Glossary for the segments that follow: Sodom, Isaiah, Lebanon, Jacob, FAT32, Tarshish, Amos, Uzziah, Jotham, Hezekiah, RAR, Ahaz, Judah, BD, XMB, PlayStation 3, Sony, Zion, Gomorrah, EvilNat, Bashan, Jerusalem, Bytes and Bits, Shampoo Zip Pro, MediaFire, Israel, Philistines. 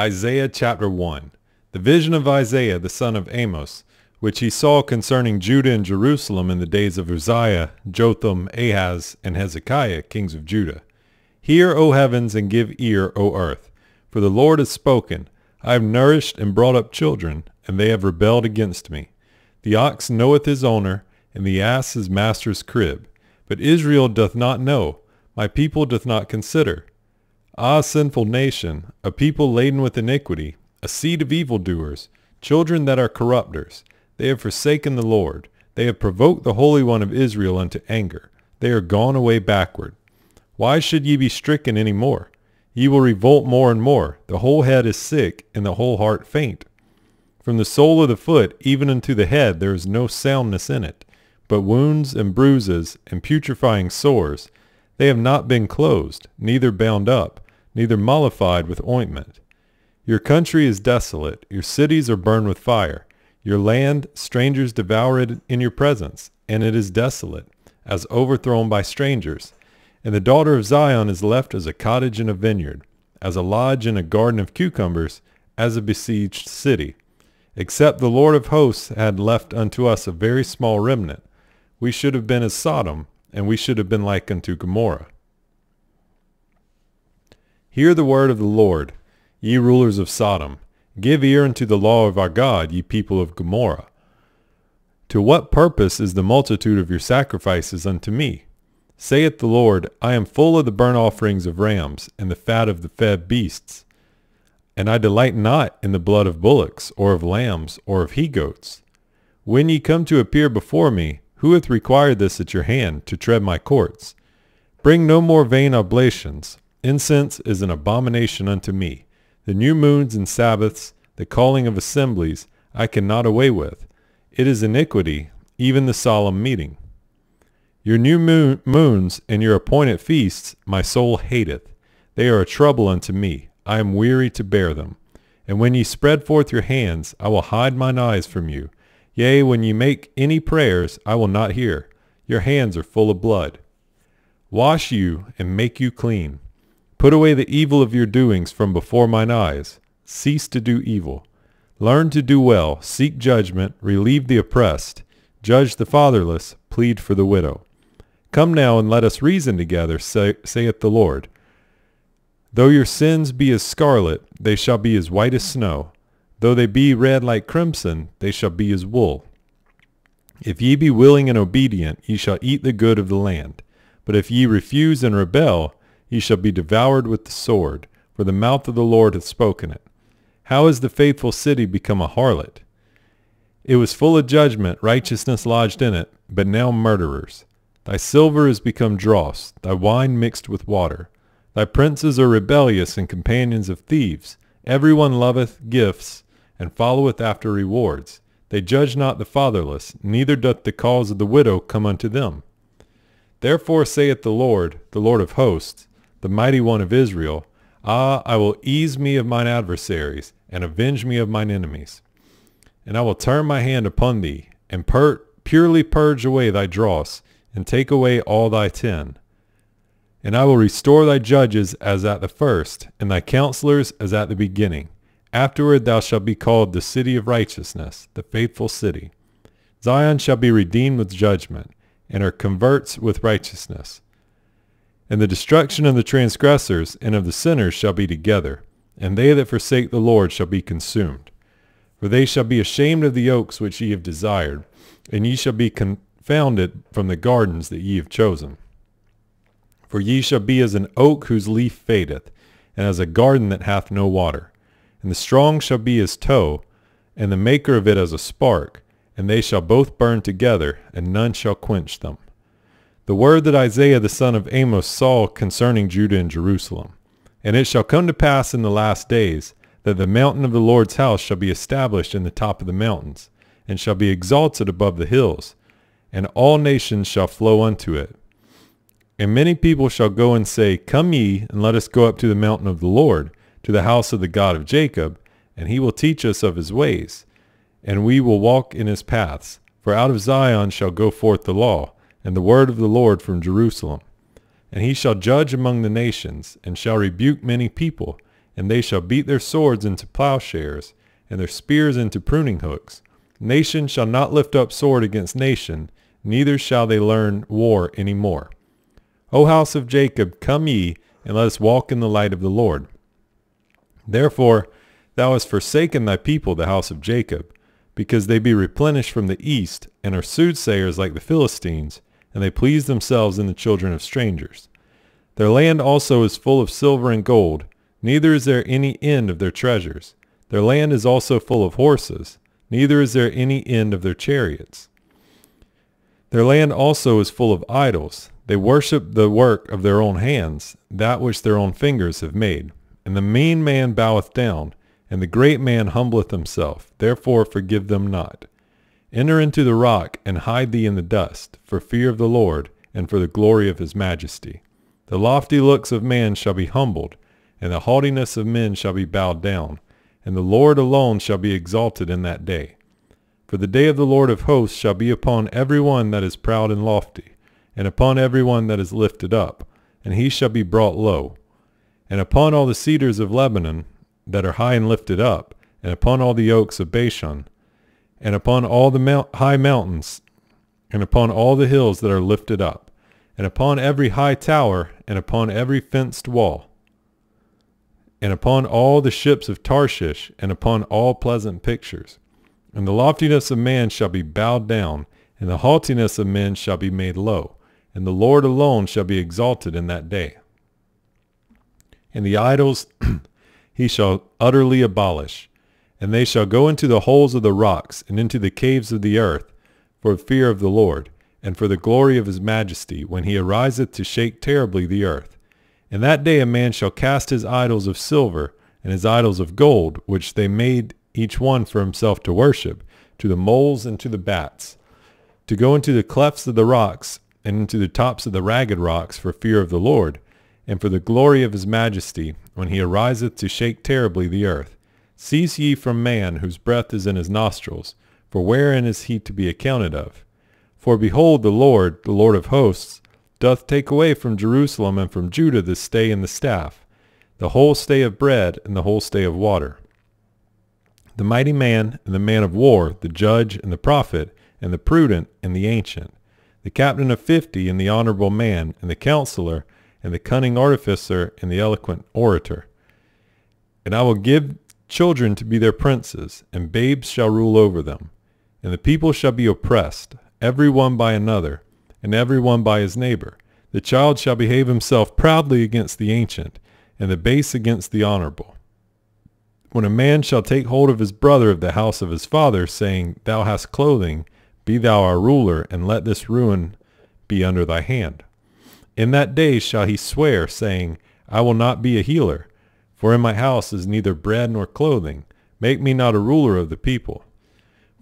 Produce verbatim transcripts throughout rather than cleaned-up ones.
Isaiah chapter one. The vision of Isaiah the son of Amos, which he saw concerning Judah and Jerusalem in the days of Uzziah, Jotham, Ahaz, and Hezekiah, kings of Judah. Hear, O heavens, and give ear, O earth, for the Lord has spoken. I have nourished and brought up children, and they have rebelled against me. The ox knoweth his owner, and the ass his master's crib. But Israel doth not know, my people doth not consider. Ah, sinful nation, a people laden with iniquity, a seed of evildoers, children that are corrupters. They have forsaken the Lord. They have provoked the Holy One of Israel unto anger. They are gone away backward. Why should ye be stricken any more? Ye will revolt more and more. The whole head is sick, and the whole heart faint. From the sole of the foot even unto the head there is no soundness in it, but wounds and bruises and putrefying sores. They have not been closed, neither bound up, neither mollified with ointment. Your country is desolate, your cities are burned with fire. Your land, strangers devour it in your presence, and it is desolate, as overthrown by strangers. And the daughter of Zion is left as a cottage in a vineyard, as a lodge in a garden of cucumbers, as a besieged city. Except the Lord of hosts had left unto us a very small remnant, we should have been as Sodom, and we should have been like unto Gomorrah. Hear the word of the Lord, ye rulers of Sodom. Give ear unto the law of our God, ye people of Gomorrah. To what purpose is the multitude of your sacrifices unto me? Saith the Lord, I am full of the burnt offerings of rams, and the fat of the fed beasts. And I delight not in the blood of bullocks, or of lambs, or of he-goats. When ye come to appear before me, who hath required this at your hand, to tread my courts? Bring no more vain oblations. Incense is an abomination unto me. The new moons and Sabbaths, the calling of assemblies, I cannot away with. It is iniquity, even the solemn meeting. Your new moon, moons and your appointed feasts my soul hateth. They are a trouble unto me. I am weary to bear them. And when ye spread forth your hands, I will hide mine eyes from you. Yea, when ye make any prayers, I will not hear. Your hands are full of blood. Wash you, and make you clean. Put away the evil of your doings from before mine eyes. Cease to do evil. Learn to do well. Seek judgment. Relieve the oppressed. Judge the fatherless. Plead for the widow. Come now and let us reason together, say, saith the Lord. Though your sins be as scarlet, they shall be as white as snow. Though they be red like crimson, they shall be as wool. If ye be willing and obedient, ye shall eat the good of the land. But if ye refuse and rebel, ye shall be devoured with the sword, for the mouth of the Lord hath spoken it. How is the faithful city become a harlot? It was full of judgment, righteousness lodged in it, but now murderers. Thy silver is become dross, thy wine mixed with water. Thy princes are rebellious and companions of thieves. Every one loveth gifts, and followeth after rewards. They judge not the fatherless, neither doth the cause of the widow come unto them. Therefore saith the Lord, the Lord of hosts, the mighty one of Israel, Ah, I will ease me of mine adversaries, and avenge me of mine enemies. And I will turn my hand upon thee, and pur purely purge away thy dross, and take away all thy tin. And I will restore thy judges as at the first, and thy counselors as at the beginning. Afterward thou shalt be called the city of righteousness, the faithful city. Zion shall be redeemed with judgment, and her converts with righteousness. And the destruction of the transgressors and of the sinners shall be together, and they that forsake the Lord shall be consumed. For they shall be ashamed of the oaks which ye have desired, and ye shall be confounded from the gardens that ye have chosen. For ye shall be as an oak whose leaf fadeth, and as a garden that hath no water. And the strong shall be as tow, and the maker of it as a spark, and they shall both burn together, and none shall quench them. The word that Isaiah the son of Amos saw concerning Judah and Jerusalem. And it shall come to pass in the last days, that the mountain of the Lord's house shall be established in the top of the mountains, and shall be exalted above the hills, and all nations shall flow unto it. And many people shall go and say, Come ye, and let us go up to the mountain of the Lord, to the house of the God of Jacob, and he will teach us of his ways, and we will walk in his paths. For out of Zion shall go forth the law, and the word of the Lord from Jerusalem. And he shall judge among the nations, and shall rebuke many people, and they shall beat their swords into plowshares, and their spears into pruning hooks. Nation shall not lift up sword against nation, neither shall they learn war any more. O house of Jacob, come ye, and let us walk in the light of the Lord. Therefore thou hast forsaken thy people, the house of Jacob, because they be replenished from the east, and are soothsayers like the Philistines, and they please themselves in the children of strangers. Their land also is full of silver and gold, neither is there any end of their treasures. Their land is also full of horses, neither is there any end of their chariots. Their land also is full of idols. They worship the work of their own hands, that which their own fingers have made. And the mean man boweth down, and the great man humbleth himself. Therefore forgive them not. Enter into the rock, and hide thee in the dust, for fear of the Lord, and for the glory of his majesty. The lofty looks of man shall be humbled, and the haughtiness of men shall be bowed down, and the Lord alone shall be exalted in that day. For the day of the Lord of hosts shall be upon every one that is proud and lofty, and upon every one that is lifted up, and he shall be brought low. And upon all the cedars of Lebanon that are high and lifted up, and upon all the oaks of Bashan, and upon all the high mountains, and upon all the hills that are lifted up, and upon every high tower, and upon every fenced wall, and upon all the ships of Tarshish, and upon all pleasant pictures. And the loftiness of man shall be bowed down, and the haughtiness of men shall be made low, and the Lord alone shall be exalted in that day. And the idols he shall utterly abolish, and they shall go into the holes of the rocks, and into the caves of the earth, for fear of the Lord, and for the glory of his majesty, when he ariseth to shake terribly the earth. In that day a man shall cast his idols of silver, and his idols of gold, which they made each one for himself to worship, to the moles and to the bats, to go into the clefts of the rocks, and into the tops of the ragged rocks, for fear of the Lord, and for the glory of his majesty, when he ariseth to shake terribly the earth. Cease ye from man, whose breath is in his nostrils, for wherein is he to be accounted of? For behold, the Lord, the Lord of hosts, doth take away from Jerusalem and from Judah the stay and the staff, the whole stay of bread and the whole stay of water. The mighty man and the man of war, the judge and the prophet, and the prudent and the ancient, the captain of fifty and the honorable man, and the counselor, and the cunning artificer, and the eloquent orator. And I will give children to be their princes, and babes shall rule over them. And the people shall be oppressed, every one by another, and every one by his neighbor. The child shall behave himself proudly against the ancient, and the base against the honorable. When a man shall take hold of his brother of the house of his father, saying, Thou hast clothing, be thou our ruler, and let this ruin be under thy hand. In that day shall he swear, saying, I will not be a healer, for in my house is neither bread nor clothing. Make me not a ruler of the people.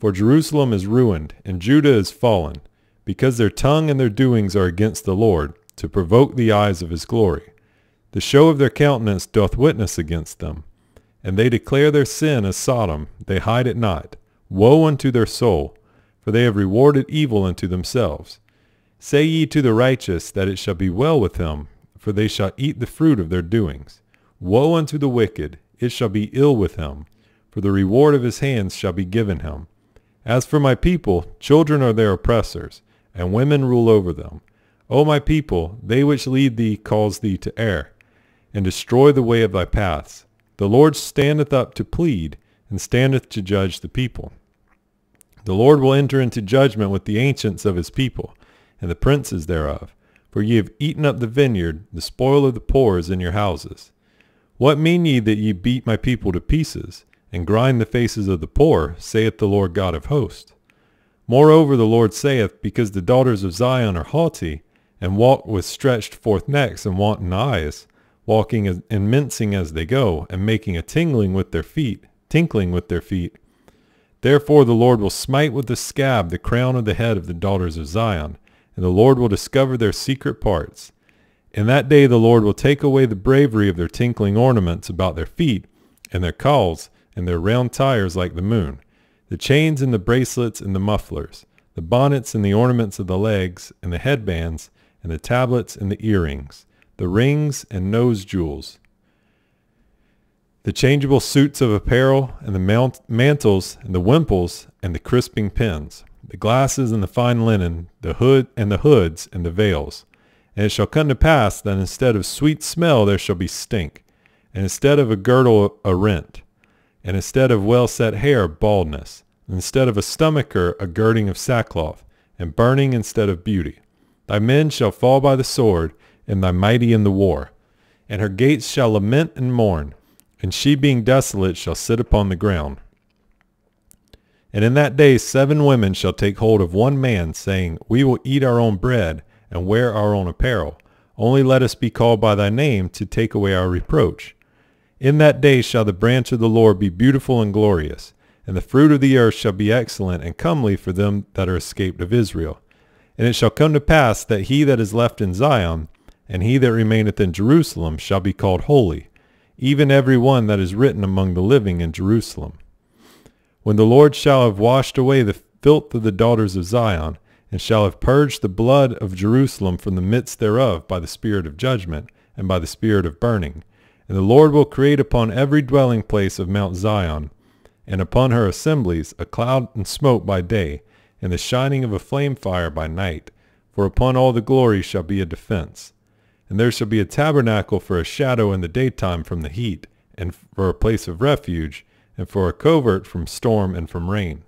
For Jerusalem is ruined, and Judah is fallen, because their tongue and their doings are against the Lord, to provoke the eyes of his glory. The show of their countenance doth witness against them, and they declare their sin as Sodom, they hide it not. Woe unto their soul, for they have rewarded evil unto themselves. Say ye to the righteous that it shall be well with him, for they shall eat the fruit of their doings. Woe unto the wicked, it shall be ill with him, for the reward of his hands shall be given him. As for my people, children are their oppressors, and women rule over them. O my people, they which lead thee cause thee to err, and destroy the way of thy paths. The Lord standeth up to plead, and standeth to judge the people. The Lord will enter into judgment with the ancients of his people, and the princes thereof, for ye have eaten up the vineyard, the spoil of the poor is in your houses. What mean ye that ye beat my people to pieces, and grind the faces of the poor, saith the Lord God of hosts? Moreover the Lord saith, because the daughters of Zion are haughty, and walk with stretched forth necks and wanton eyes, walking as, and mincing as they go, and making a tingling with their feet, tinkling with their feet. Therefore the Lord will smite with the scab the crown of the head of the daughters of Zion, and the Lord will discover their secret parts. In that day the Lord will take away the bravery of their tinkling ornaments about their feet, and their cauls, and their round tires like the moon, the chains and the bracelets and the mufflers, the bonnets and the ornaments of the legs, and the headbands, and the tablets and the earrings, the rings and nose jewels. the changeable suits of apparel, and the mantles, and the wimples, and the crisping pins, the glasses and the fine linen, the hood and the hoods and the veils. And it shall come to pass that instead of sweet smell there shall be stink, and instead of a girdle a rent, and instead of well-set hair baldness, and instead of a stomacher a girding of sackcloth, and burning instead of beauty. Thy men shall fall by the sword, and thy mighty in the war. And her gates shall lament and mourn, and she being desolate shall sit upon the ground. And in that day seven women shall take hold of one man, saying, We will eat our own bread, and wear our own apparel. Only let us be called by thy name, to take away our reproach. In that day shall the branch of the Lord be beautiful and glorious, and the fruit of the earth shall be excellent and comely for them that are escaped of Israel. And it shall come to pass that he that is left in Zion, and he that remaineth in Jerusalem, shall be called holy, even every one that is written among the living in Jerusalem. When the Lord shall have washed away the filth of the daughters of Zion, and shall have purged the blood of Jerusalem from the midst thereof by the spirit of judgment, and by the spirit of burning, and the Lord will create upon every dwelling place of Mount Zion, and upon her assemblies, a cloud and smoke by day, and the shining of a flame fire by night, for upon all the glory shall be a defense. And there shall be a tabernacle for a shadow in the daytime from the heat, and for a place of refuge, and for a covert from storm and from rain.